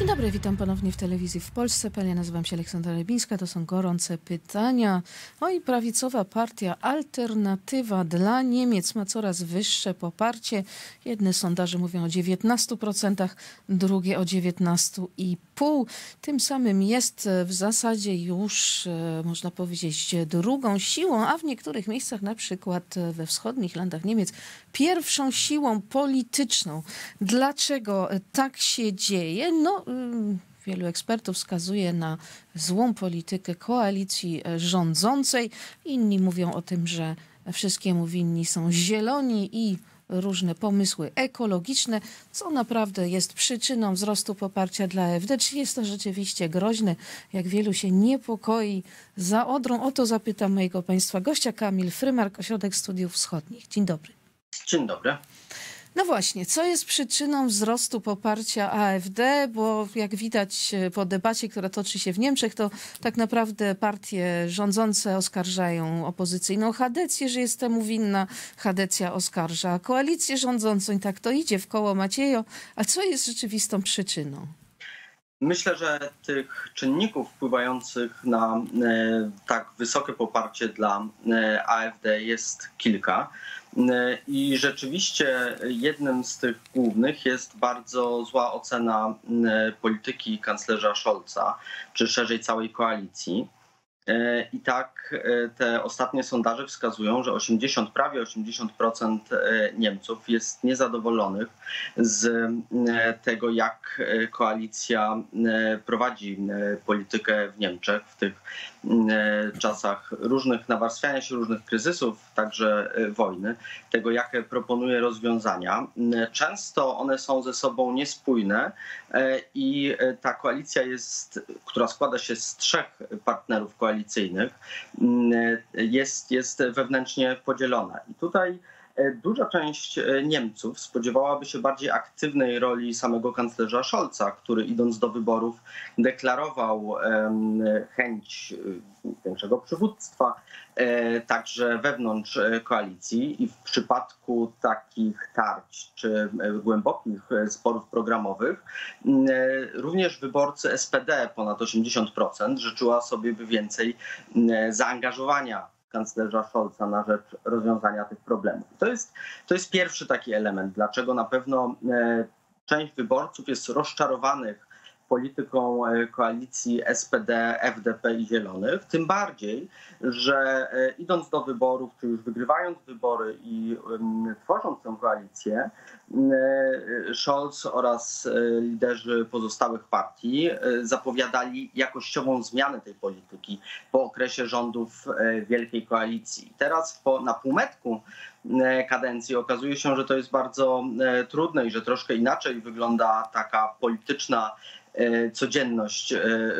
Dzień dobry, witam ponownie w telewizji w Polsce.pl. Ja nazywam się Aleksandra Rybińska. To są gorące pytania. No i prawicowa partia Alternatywa dla Niemiec ma coraz wyższe poparcie. Jedne sondaże mówią o 19%, drugie o 19,5%. Tym samym jest w zasadzie już, można powiedzieć, drugą siłą, a w niektórych miejscach, na przykład we wschodnich landach Niemiec, pierwszą siłą polityczną. Dlaczego tak się dzieje? No, wielu ekspertów wskazuje na złą politykę koalicji rządzącej. Inni mówią o tym, że wszystkiemu winni są zieloni i różne pomysły ekologiczne, co naprawdę jest przyczyną wzrostu poparcia dla AfD. Czy jest to rzeczywiście groźne, jak wielu się niepokoi za Odrą? O to zapytam mojego państwa gościa, Kamil Frymark, Ośrodek Studiów Wschodnich. Dzień dobry. Dzień dobry. No właśnie, co jest przyczyną wzrostu poparcia AfD, bo jak widać po debacie, która toczy się w Niemczech, to tak naprawdę partie rządzące oskarżają opozycyjną Chadecję, że jest temu winna. Chadecja oskarża koalicję rządzącą i tak to idzie w koło Maciejo. A co jest rzeczywistą przyczyną? Myślę, że tych czynników wpływających na tak wysokie poparcie dla AfD jest kilka. I rzeczywiście jednym z tych głównych jest bardzo zła ocena polityki kanclerza Scholza, czy szerzej całej koalicji. I tak te ostatnie sondaże wskazują, że prawie 80% Niemców jest niezadowolonych z tego, jak koalicja prowadzi politykę w Niemczech w tych czasach różnych nawarstwiania się, różnych kryzysów, także wojny, tego, jakie proponuje rozwiązania. Często one są ze sobą niespójne i ta koalicja jest, która składa się z trzech partnerów koalicji, jest wewnętrznie podzielona. I tutaj duża część Niemców spodziewałaby się bardziej aktywnej roli samego kanclerza Scholza, który idąc do wyborów deklarował chęć większego przywództwa także wewnątrz koalicji. I w przypadku takich tarć czy głębokich sporów programowych również wyborcy SPD, ponad 80%, życzyła sobie więcej zaangażowania kanclerza Scholza na rzecz rozwiązania tych problemów. To jest pierwszy taki element, dlaczego na pewno część wyborców jest rozczarowanych polityką koalicji SPD, FDP i Zielonych, tym bardziej, że idąc do wyborów, czy już wygrywając wybory i tworząc tę koalicję, Scholz oraz liderzy pozostałych partii zapowiadali jakościową zmianę tej polityki po okresie rządów Wielkiej Koalicji. Teraz na półmetku kadencji okazuje się, że to jest bardzo trudne i że troszkę inaczej wygląda taka polityczna codzienność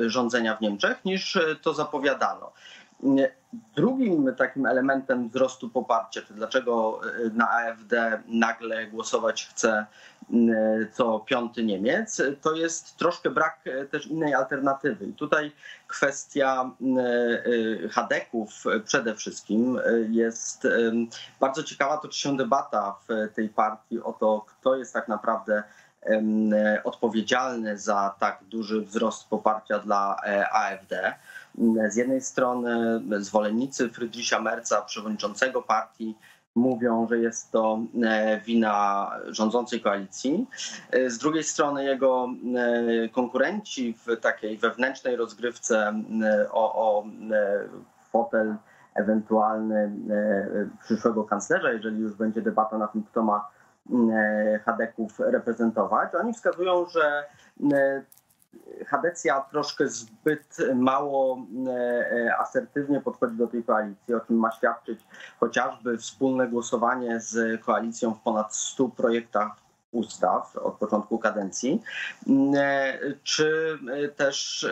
rządzenia w Niemczech niż to zapowiadano. Drugim takim elementem wzrostu poparcia, czy dlaczego na AfD nagle głosować chce co piąty Niemiec, to jest troszkę brak też innej alternatywy. I tutaj kwestia Hadeków przede wszystkim jest bardzo ciekawa. Toczy się debata w tej partii o to, kto jest tak naprawdę odpowiedzialny za tak duży wzrost poparcia dla AfD. Z jednej strony zwolennicy Friedricha Merza, przewodniczącego partii, mówią, że jest to wina rządzącej koalicji. Z drugiej strony jego konkurenci w takiej wewnętrznej rozgrywce o fotel ewentualny przyszłego kanclerza, jeżeli już będzie debata na tym, kto ma Hadeków reprezentować. Oni wskazują, że Chadecja troszkę zbyt mało asertywnie podchodzi do tej koalicji, o czym ma świadczyć chociażby wspólne głosowanie z koalicją w ponad 100 projektach ustaw od początku kadencji, czy też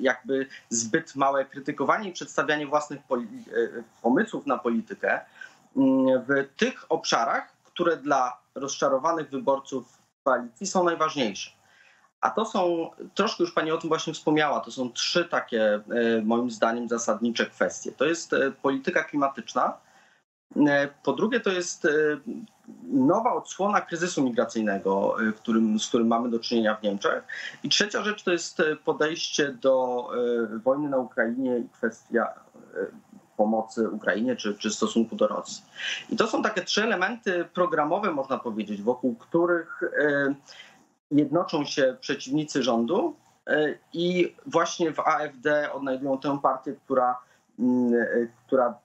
jakby zbyt małe krytykowanie i przedstawianie własnych pomysłów na politykę w tych obszarach, które dla rozczarowanych wyborców koalicji są najważniejsze. A to są, troszkę już pani o tym właśnie wspomniała, to są trzy takie moim zdaniem zasadnicze kwestie. To jest polityka klimatyczna, Po drugie, to jest nowa odsłona kryzysu migracyjnego, z którym mamy do czynienia w Niemczech. I trzecia rzecz to jest podejście do wojny na Ukrainie i kwestia pomocy Ukrainie czy stosunku do Rosji. I to są takie trzy elementy programowe, można powiedzieć, wokół których jednoczą się przeciwnicy rządu i właśnie w AfD odnajdują tę partię, która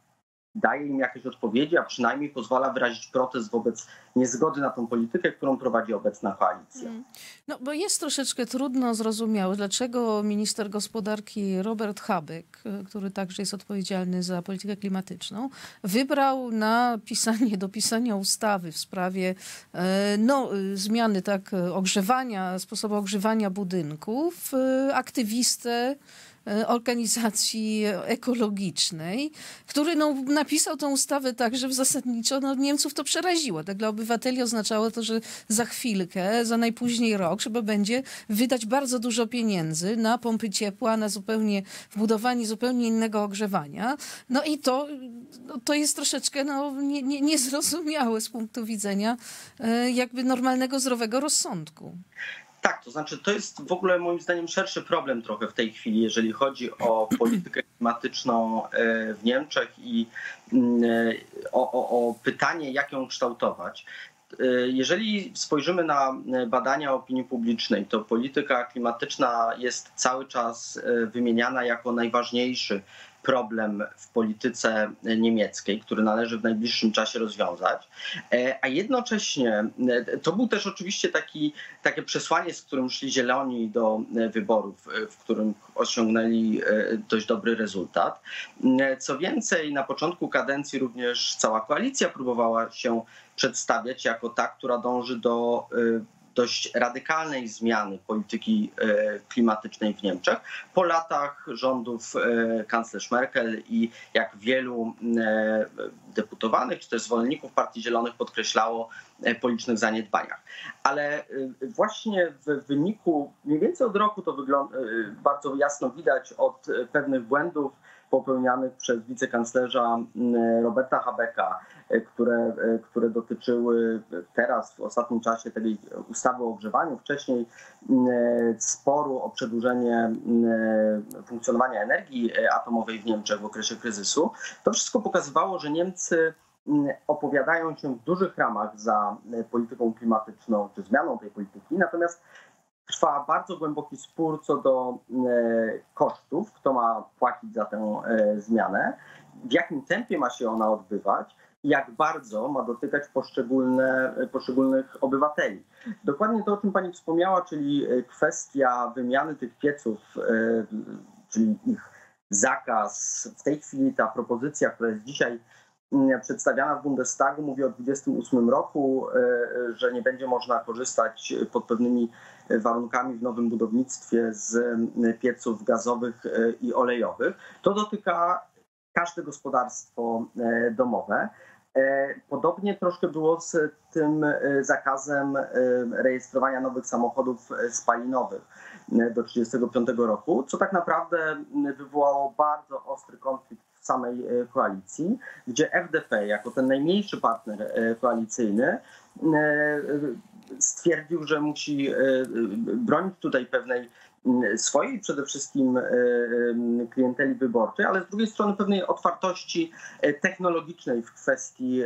daje im jakieś odpowiedzi, a przynajmniej pozwala wyrazić protest wobec niezgody na tą politykę, którą prowadzi obecna koalicja. No bo jest troszeczkę trudno zrozumiałe, dlaczego minister gospodarki Robert Habeck, który także jest odpowiedzialny za politykę klimatyczną, wybrał na dopisania ustawy w sprawie zmiany sposobu ogrzewania budynków, aktywistę organizacji ekologicznej, który napisał tę ustawę tak, że zasadniczo Niemców to przeraziło. Tak dla obywateli oznaczało to, że za chwilkę, za najpóźniej rok, trzeba będzie wydać bardzo dużo pieniędzy na pompy ciepła, na wbudowanie zupełnie innego ogrzewania. No i to jest troszeczkę niezrozumiałe z punktu widzenia jakby normalnego, zdrowego rozsądku. Tak, to znaczy to jest w ogóle moim zdaniem szerszy problem trochę w tej chwili, jeżeli chodzi o politykę klimatyczną w Niemczech i o pytanie, jak ją kształtować. Jeżeli spojrzymy na badania opinii publicznej, to polityka klimatyczna jest cały czas wymieniana jako najważniejszy problem w polityce niemieckiej, który należy w najbliższym czasie rozwiązać, a jednocześnie to był też oczywiście takie przesłanie, z którym szli Zieloni do wyborów, w którym osiągnęli dość dobry rezultat. Co więcej, na początku kadencji również cała koalicja próbowała się przedstawiać jako ta, która dąży do dość radykalnej zmiany polityki klimatycznej w Niemczech po latach rządów kanclerz Merkel i jak wielu deputowanych czy też zwolenników Partii Zielonych podkreślało po licznych zaniedbaniach. Ale właśnie w wyniku mniej więcej od roku to bardzo jasno widać od pewnych błędów popełnianych przez wicekanclerza Roberta Habecka, które dotyczyły teraz w ostatnim czasie tej ustawy o ogrzewaniu, wcześniej sporu o przedłużenie funkcjonowania energii atomowej w Niemczech w okresie kryzysu. To wszystko pokazywało, że Niemcy opowiadają się w dużych ramach za polityką klimatyczną czy zmianą tej polityki, natomiast trwa bardzo głęboki spór co do kosztów, kto ma płacić za tę zmianę, w jakim tempie ma się ona odbywać i jak bardzo ma dotykać poszczególnych obywateli. Dokładnie to, o czym pani wspomniała, czyli kwestia wymiany tych pieców, czyli ich zakaz. W tej chwili ta propozycja, która jest dzisiaj przedstawiana w Bundestagu, mówi o 28 roku, że nie będzie można korzystać pod pewnymi warunkami w nowym budownictwie z pieców gazowych i olejowych. To dotyka każde gospodarstwo domowe. Podobnie troszkę było z tym zakazem rejestrowania nowych samochodów spalinowych do 35 roku, co tak naprawdę wywołało bardzo ostry konflikt w samej koalicji, gdzie FDP jako ten najmniejszy partner koalicyjny stwierdził, że musi bronić tutaj pewnej swojej przede wszystkim klienteli wyborczej, ale z drugiej strony pewnej otwartości technologicznej w kwestii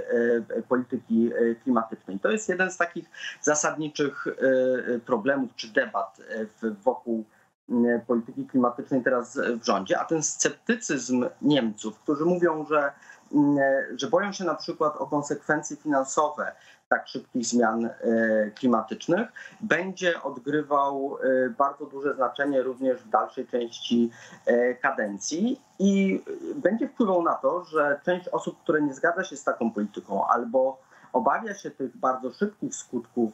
polityki klimatycznej. To jest jeden z takich zasadniczych problemów czy debat wokół polityki klimatycznej teraz w rządzie, a ten sceptycyzm Niemców, którzy mówią, że boją się na przykład o konsekwencje finansowe tak szybkich zmian klimatycznych, będzie odgrywał bardzo duże znaczenie również w dalszej części kadencji i będzie wpływał na to, że część osób, które nie zgadza się z taką polityką albo obawia się tych bardzo szybkich skutków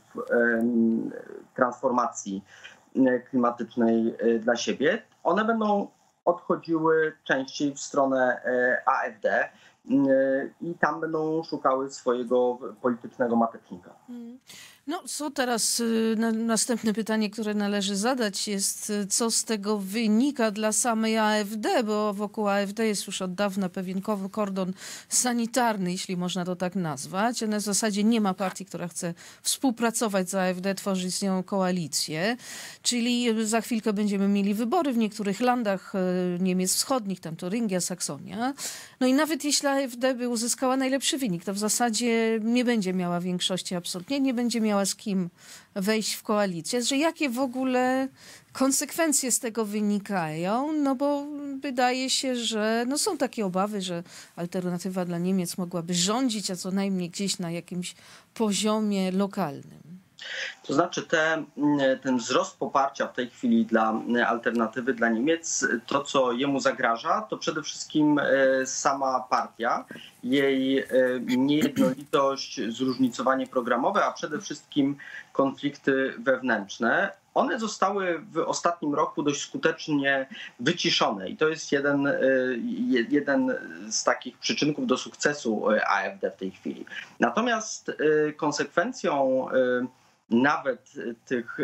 transformacji klimatycznej dla siebie, one będą odchodziły częściej w stronę AfD, i tam będą szukały swojego politycznego matecznika. No co teraz, następne pytanie, które należy zadać jest, co z tego wynika dla samej AfD, bo wokół AfD jest już od dawna pewien kordon sanitarny, jeśli można to tak nazwać. Na zasadzie nie ma partii, która chce współpracować z AfD, tworzyć z nią koalicję, czyli za chwilkę będziemy mieli wybory w niektórych landach Niemiec wschodnich, tam Turyngia, Saksonia. No i nawet jeśli AfD by uzyskała najlepszy wynik, to w zasadzie nie będzie miała większości absolutnie, nie będzie miała z kim wejść w koalicję. Że jakie w ogóle konsekwencje z tego wynikają? No bo wydaje się, że no są takie obawy, że Alternatywa dla Niemiec mogłaby rządzić, a co najmniej gdzieś na jakimś poziomie lokalnym. To znaczy ten wzrost poparcia w tej chwili dla Alternatywy dla Niemiec, to co jemu zagraża, to przede wszystkim sama partia, jej niejednolitość, zróżnicowanie programowe, a przede wszystkim konflikty wewnętrzne. One zostały w ostatnim roku dość skutecznie wyciszone i to jest jeden z takich przyczynków do sukcesu AfD w tej chwili. Natomiast konsekwencją nawet tych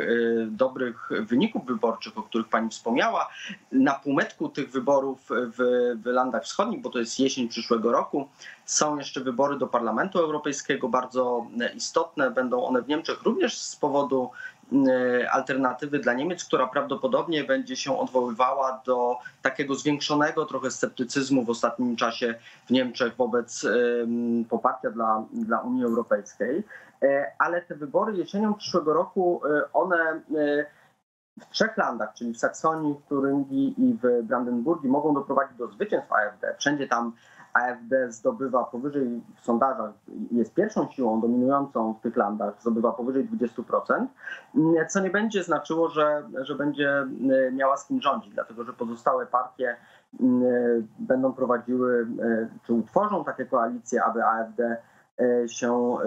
dobrych wyników wyborczych, o których pani wspomniała, na półmetku tych wyborów w landach wschodnich, bo to jest jesień przyszłego roku, są jeszcze wybory do Parlamentu Europejskiego, bardzo istotne. Będą one w Niemczech również z powodu Alternatywy dla Niemiec, która prawdopodobnie będzie się odwoływała do takiego zwiększonego trochę sceptycyzmu w ostatnim czasie w Niemczech wobec poparcia dla Unii Europejskiej. Ale te wybory jesienią przyszłego roku, one w trzech landach, czyli w Saksonii, w Turyngii i w Brandenburgii, mogą doprowadzić do zwycięstw AfD. Wszędzie tam AfD zdobywa powyżej, w sondażach jest pierwszą siłą dominującą w tych landach, zdobywa powyżej 20%, co nie będzie znaczyło, że będzie miała z kim rządzić, dlatego że pozostałe partie będą prowadziły, czy utworzą takie koalicje, aby AfD się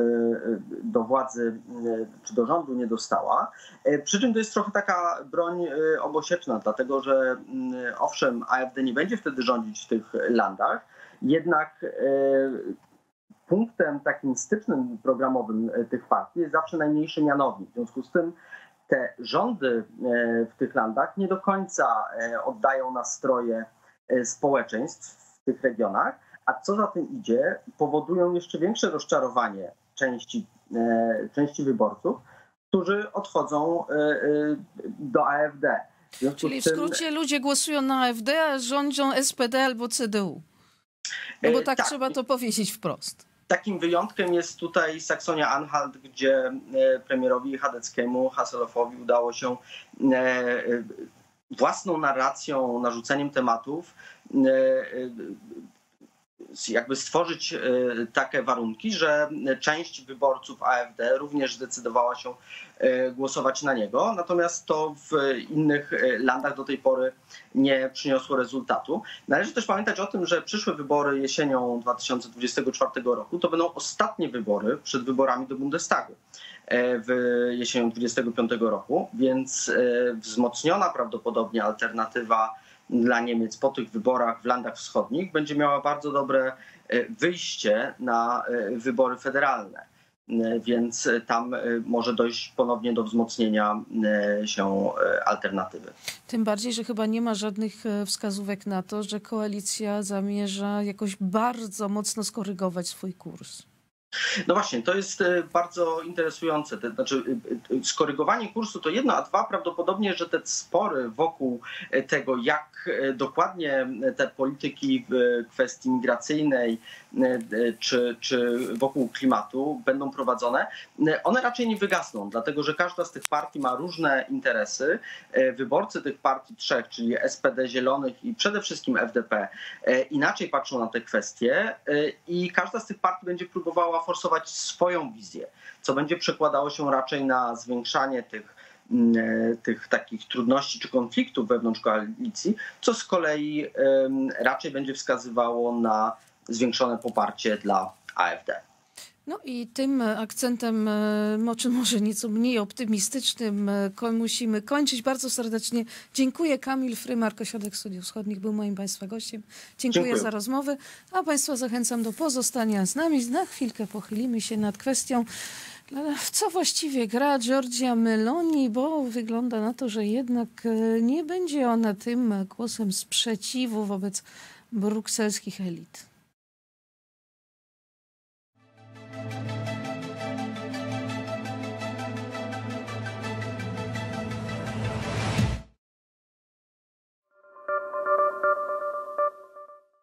do władzy czy do rządu nie dostała. Przy czym to jest trochę taka broń obosieczna, dlatego że owszem, AfD nie będzie wtedy rządzić w tych landach, jednak punktem takim stycznym programowym tych partii jest zawsze najmniejszy mianownik. W związku z tym te rządy w tych landach nie do końca oddają nastroje społeczeństw w tych regionach, a co za tym idzie, powodują jeszcze większe rozczarowanie części wyborców, którzy odchodzą do AfD. Czyli w skrócie ludzie głosują na AfD, a rządzą SPD albo CDU. No bo tak trzeba to powiedzieć wprost. Takim wyjątkiem jest tutaj Saksonia-Anhalt, gdzie premierowi Hadeckiemu, Hasselhoffowi udało się własną narracją, narzuceniem tematów jakby stworzyć takie warunki, że część wyborców AfD również zdecydowała się głosować na niego, natomiast to w innych landach do tej pory nie przyniosło rezultatu. Należy też pamiętać o tym, że przyszłe wybory jesienią 2024 roku to będą ostatnie wybory przed wyborami do Bundestagu jesienią 2025 roku, więc wzmocniona prawdopodobnie Alternatywa dla Niemiec po tych wyborach w landach wschodnich będzie miała bardzo dobre wyjście na wybory federalne, więc tam może dojść ponownie do wzmocnienia się Alternatywy. Tym bardziej, że chyba nie ma żadnych wskazówek na to, że koalicja zamierza jakoś bardzo mocno skorygować swój kurs. No właśnie, to jest bardzo interesujące. Znaczy, skorygowanie kursu to jedno, a dwa prawdopodobnie, że te spory wokół tego, jak dokładnie te polityki w kwestii migracyjnej czy wokół klimatu będą prowadzone, one raczej nie wygasną, dlatego że każda z tych partii ma różne interesy. Wyborcy tych partii trzech, czyli SPD, Zielonych i przede wszystkim FDP, inaczej patrzą na te kwestie i każda z tych partii będzie próbowała forsować swoją wizję, co będzie przekładało się raczej na zwiększanie tych takich trudności czy konfliktów wewnątrz koalicji, co z kolei raczej będzie wskazywało na zwiększone poparcie dla AfD. No i tym akcentem, może nieco mniej optymistycznym, musimy kończyć. Bardzo serdecznie dziękuję. Kamil Frymark, Ośrodek Studiów Wschodnich, był moim Państwa gościem. Dziękuję za rozmowę, a Państwa zachęcam do pozostania z nami. Na chwilkę pochylimy się nad kwestią, w co właściwie gra Giorgia Meloni, bo wygląda na to, że jednak nie będzie ona tym głosem sprzeciwu wobec brukselskich elit.